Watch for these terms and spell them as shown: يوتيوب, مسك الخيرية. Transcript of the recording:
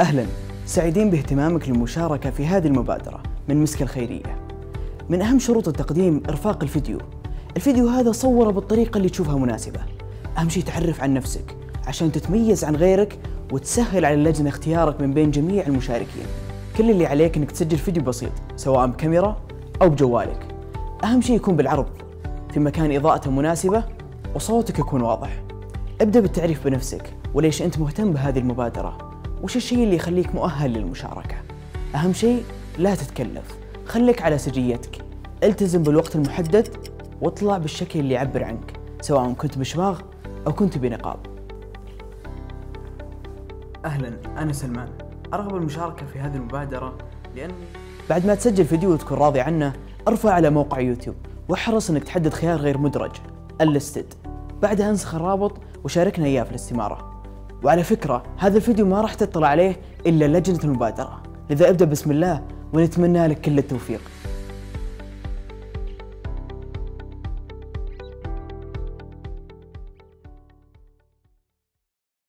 أهلاً، سعيدين باهتمامك للمشاركة في هذه المبادرة من مسك الخيرية. من أهم شروط التقديم إرفاق الفيديو هذا صوره بالطريقة اللي تشوفها مناسبة. أهم شيء تعرف عن نفسك عشان تتميز عن غيرك وتسهل على اللجنة اختيارك من بين جميع المشاركين. كل اللي عليك إنك تسجل فيديو بسيط سواء بكاميرا أو بجوالك. أهم شيء يكون بالعرض في مكان إضاءته مناسبة وصوتك يكون واضح. ابدأ بالتعريف بنفسك وليش أنت مهتم بهذه المبادرة، وش الشيء اللي يخليك مؤهل للمشاركة. أهم شيء لا تتكلف، خليك على سجيتك، التزم بالوقت المحدد واطلع بالشكل اللي يعبر عنك سواء كنت بشماغ أو كنت بنقاب. أهلاً، أنا سلمان، أرغب بالمشاركة في هذه المبادرة لأن بعد ما تسجل فيديو وتكون راضي عنه ارفع على موقع يوتيوب واحرص أنك تحدد خيار غير مدرج اللستد، بعدها انسخ الرابط وشاركنا إياه في الاستمارة. وعلى فكرة هذا الفيديو ما راح تطلع عليه إلا لجنة المبادرة، لذا ابدأ بسم الله ونتمنى لك كل التوفيق.